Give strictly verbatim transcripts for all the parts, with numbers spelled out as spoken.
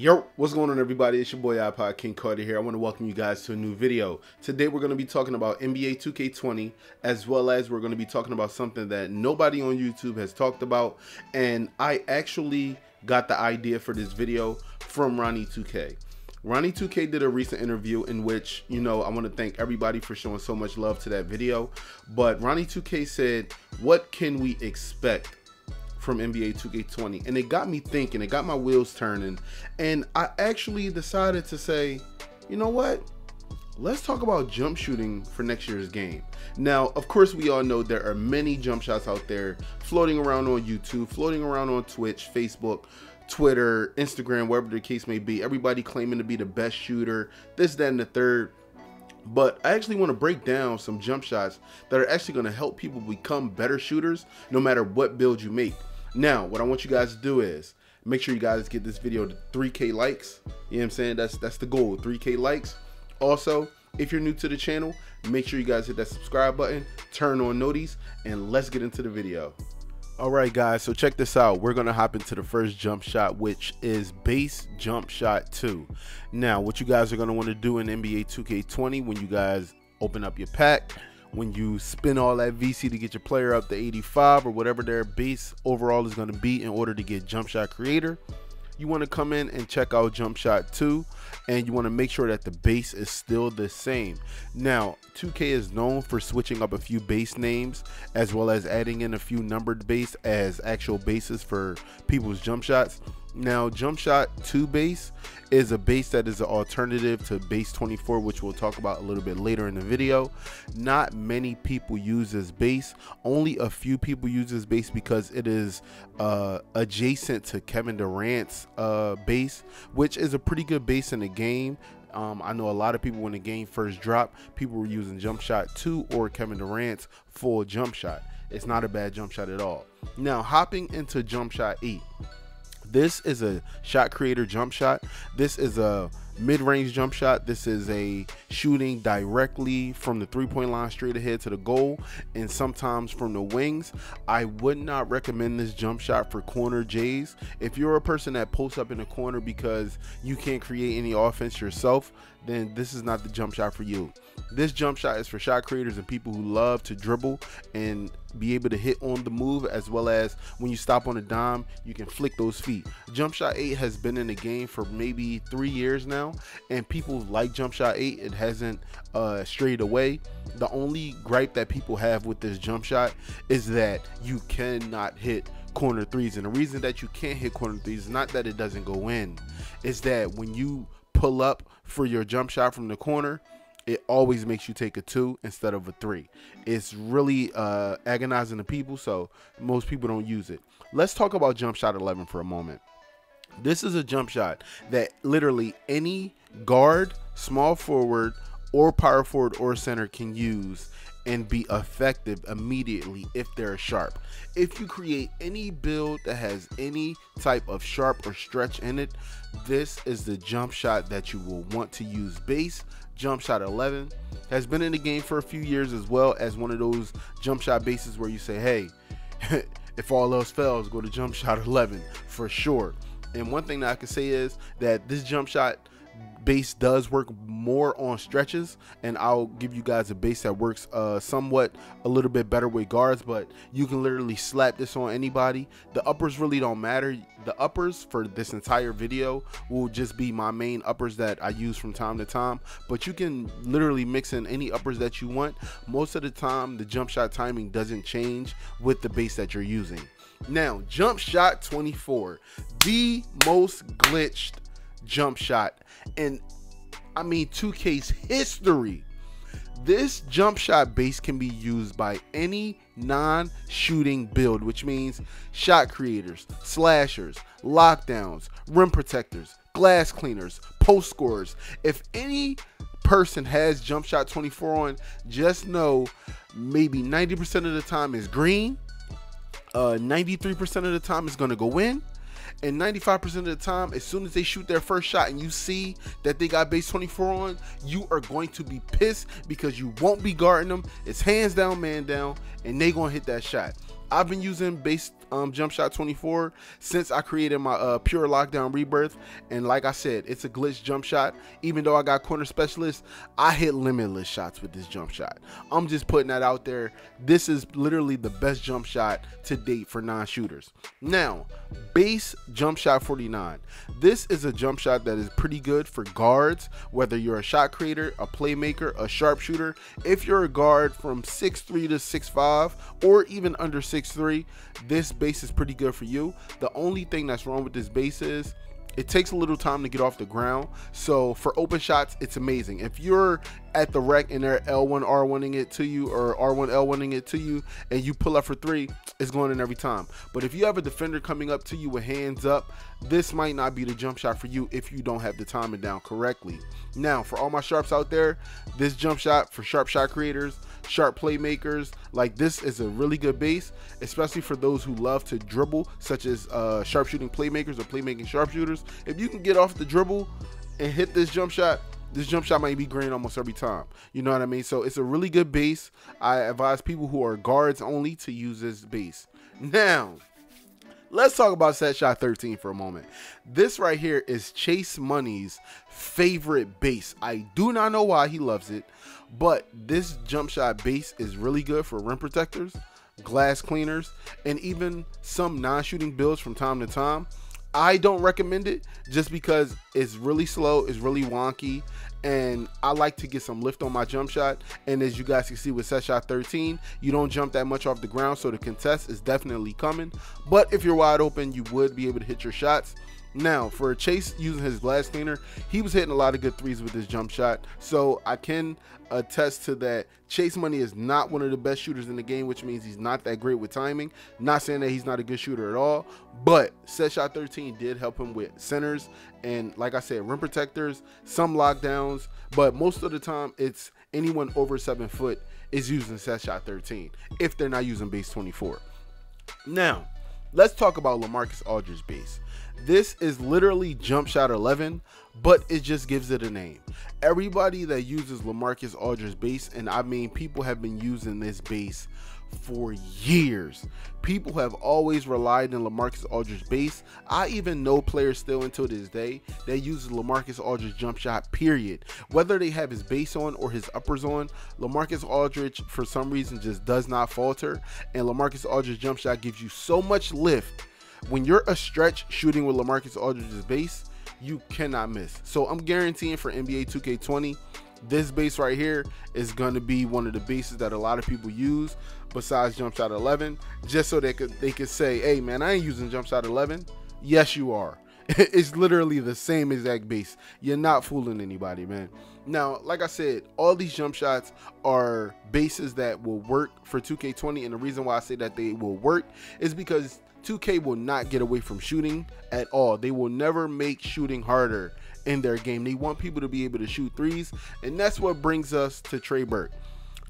Yo, what's going on everybody? It's your boy iPod King Carter here. I want to welcome you guys to a new video. Today we're going to be talking about N B A two K twenty, as well as we're going to be talking about something that nobody on YouTube has talked about, and I actually got the idea for this video from Ronnie two K. Ronnie two K did a recent interview in which, you know, I want to thank everybody for showing so much love to that video, but Ronnie two K said, what can we expect from N B A two K twenty? And it got me thinking, it got my wheels turning, and I actually decided to say, you know what, let's talk about jump shooting for next year's game. Now, of course, we all know there are many jump shots out there floating around on YouTube, floating around on Twitch, Facebook, Twitter, Instagram, wherever the case may be, everybody claiming to be the best shooter, this, that, and the third. But I actually want to break down some jump shots that are actually going to help people become better shooters no matter what build you make. Now, what I want you guys to do is make sure you guys get this video to three K likes. You know what I'm saying? That's that's the goal, three K likes. Also, if you're new to the channel, make sure you guys hit that subscribe button, turn on noties, and let's get into the video. All right, guys, so check this out. We're going to hop into the first jump shot, which is base jump shot two. Now, what you guys are going to want to do in N B A two K twenty when you guys open up your pack, when you spend all that V C to get your player up to eighty-five or whatever their base overall is going to be in order to get jump shot creator, you want to come in and check out jump shot two, and you want to make sure that the base is still the same. Now, two K is known for switching up a few base names as well as adding in a few numbered base as actual bases for people's jump shots. Now, jump shot two base is a base that is an alternative to base twenty-four, which we'll talk about a little bit later in the video. Not many people use this base. Only a few people use this base because it is uh, adjacent to Kevin Durant's uh, base, which is a pretty good base in the game. Um, I know a lot of people when the game first dropped, people were using jump shot two or Kevin Durant's full jump shot. It's not a bad jump shot at all. Now, hopping into jump shot eight. This is a shot creator jump shot. This is a mid-range jump shot. This is a shooting directly from the three-point line straight ahead to the goal, and sometimes from the wings. I would not recommend this jump shot for corner J's. If you're a person that posts up in the corner because you can't create any offense yourself, then this is not the jump shot for you. This jump shot is for shot creators and people who love to dribble and be able to hit on the move, as well as when you stop on a dime, you can flick those feet. Jump shot eight has been in the game for maybe three years now, and people like jump shot eight. It hasn't uh, strayed away. The only gripe that people have with this jump shot is that you cannot hit corner threes, and the reason that you can't hit corner threes is not that it doesn't go in. It's that when you pull up for your jump shot from the corner, it always makes you take a two instead of a three. It's really uh, agonizing to people, so most people don't use it. Let's talk about jump shot eleven for a moment. This is a jump shot that literally any guard, small forward, or power forward or center can use and be effective immediately if they're sharp. If you create any build that has any type of sharp or stretch in it, this is the jump shot that you will want to use. Base jump shot eleven has been in the game for a few years, as well as one of those jump shot bases where you say, hey, if all else fails, go to jump shot eleven for sure. And one thing that I can say is that this jump shot base does work more on stretches, and I'll give you guys a base that works uh somewhat a little bit better with guards, but you can literally slap this on anybody. The uppers really don't matter. The uppers for this entire video will just be my main uppers that I use from time to time, but you can literally mix in any uppers that you want. Most of the time the jump shot timing doesn't change with the base that you're using. Now, jump shot twenty-four, the most glitched jump shot and I mean two K's history. This jump shot base can be used by any non-shooting build, which means shot creators, slashers, lockdowns, rim protectors, glass cleaners, post scorers. If any person has jump shot twenty-four on, just know maybe ninety percent of the time is green, uh ninety-three percent of the time is going to go in, and ninety-five percent of the time, as soon as they shoot their first shot and you see that they got base twenty-four on, you are going to be pissed because you won't be guarding them. It's hands down, man down, and they gonna hit that shot. I've been using base um, jump shot twenty-four since I created my uh, pure lockdown rebirth, and like I said, it's a glitch jump shot. Even though I got corner specialist, I hit limitless shots with this jump shot. I'm just putting that out there. This is literally the best jump shot to date for non-shooters. Now, base jump shot forty-nine. This is a jump shot that is pretty good for guards, whether you're a shot creator, a playmaker, a sharpshooter. If you're a guard from six three to six five or even under six three, this base is pretty good for you. The only thing that's wrong with this base is it takes a little time to get off the ground. So for open shots, it's amazing. If you're at the rec and they're L one R one-ing it to you, or R one L one-ing it to you, and you pull up for three, it's going in every time. But if you have a defender coming up to you with hands up, this might not be the jump shot for you if you don't have the timing down correctly. Now, for all my sharps out there, this jump shot for sharp shot creators, sharp playmakers, like this is a really good base, especially for those who love to dribble, such as uh, sharpshooting playmakers or playmaking sharpshooters. If you can get off the dribble and hit this jump shot, this jump shot might be green almost every time. You know what I mean? So it's a really good base. I advise people who are guards only to use this base. Now, let's talk about set shot thirteen for a moment. This right here is Chase Money's favorite base. I do not know why he loves it, but this jump shot base is really good for rim protectors, glass cleaners, and even some non-shooting builds from time to time. I don't recommend it just because it's really slow, it's really wonky, and I like to get some lift on my jump shot. And as you guys can see with set shot thirteen, you don't jump that much off the ground, so the contest is definitely coming. But if you're wide open, you would be able to hit your shots. Now, for Chase using his glass cleaner, he was hitting a lot of good threes with his jump shot, so I can attest to that. Chase Money is not one of the best shooters in the game, which means he's not that great with timing. Not saying that he's not a good shooter at all, but set shot thirteen did help him with centers and, like I said, rim protectors, some lockdowns, but most of the time it's anyone over seven foot is using set shot thirteen if they're not using base twenty-four. Now, let's talk about LaMarcus Aldridge's base. This is literally jump shot eleven, but it just gives it a name. Everybody that uses LaMarcus Aldridge's base, and I mean people have been using this base for years. People have always relied on LaMarcus Aldridge's base. I even know players still until this day that use LaMarcus Aldridge jump shot, period. Whether they have his base on or his uppers on, LaMarcus Aldridge for some reason just does not falter, and LaMarcus Aldridge's jump shot gives you so much lift. When you're a stretch shooting with LaMarcus Aldridge's base, you cannot miss. So I'm guaranteeing for N B A two K twenty, this base right here is going to be one of the bases that a lot of people use besides jump shot eleven, just so they could they could say, hey man, I ain't using jump shot eleven. Yes, you are. It's literally the same exact base. You're not fooling anybody, man. Now, like I said, all these jump shots are bases that will work for two K twenty, and the reason why I say that they will work is because two K will not get away from shooting at all. They will never make shooting harder in their game. They want people to be able to shoot threes, and that's what brings us to Trey Burke.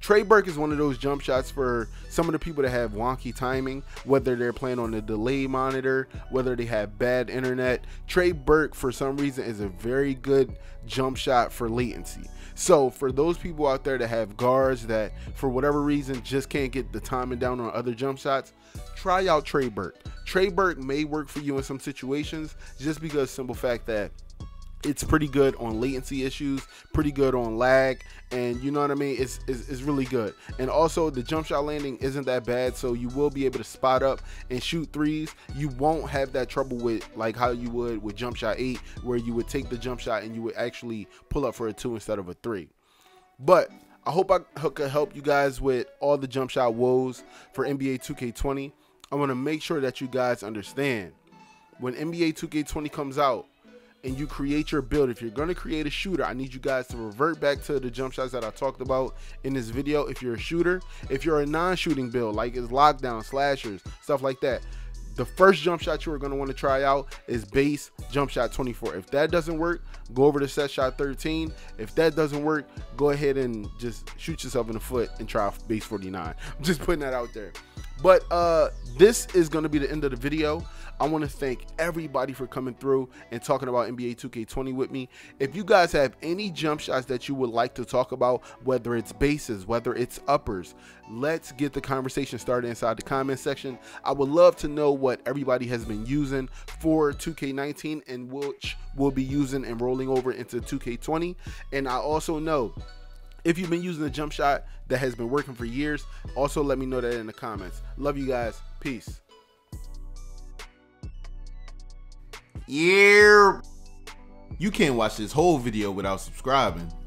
Trey Burke is one of those jump shots for some of the people that have wonky timing, whether they're playing on a delay monitor, whether they have bad internet. Trey Burke, for some reason, is a very good jump shot for latency. So for those people out there that have guards that, for whatever reason, just can't get the timing down on other jump shots, try out Trey Burke. Trey Burke may work for you in some situations just because simple fact that it's pretty good on latency issues, pretty good on lag, and you know what I mean? It's, it's, it's really good. And also, the jump shot landing isn't that bad, so you will be able to spot up and shoot threes. You won't have that trouble with like how you would with jump shot eight, where you would take the jump shot and you would actually pull up for a two instead of a three. But I hope I could help you guys with all the jump shot woes for N B A two K twenty. I want to make sure that you guys understand when N B A two K twenty comes out, and you create your build, if you're going to create a shooter, I need you guys to revert back to the jump shots that I talked about in this video. If you're a shooter, if you're a non-shooting build, like it's lockdown, slashers, stuff like that, the first jump shot you are going to want to try out is base jump shot twenty-four. If that doesn't work, go over to set shot thirteen. If that doesn't work, go ahead and just shoot yourself in the foot and try base forty-nine. I'm just putting that out there. But uh, this is going to be the end of the video. I want to thank everybody for coming through and talking about N B A two K twenty with me. If you guys have any jump shots that you would like to talk about, whether it's bases, whether it's uppers, let's get the conversation started inside the comment section. I would love to know what everybody has been using for two K nineteen and which we'll be using and rolling over into two K twenty. And I also know if you've been using a jump shot that has been working for years, also let me know that in the comments. Love you guys. Peace. Yeah. You can't watch this whole video without subscribing.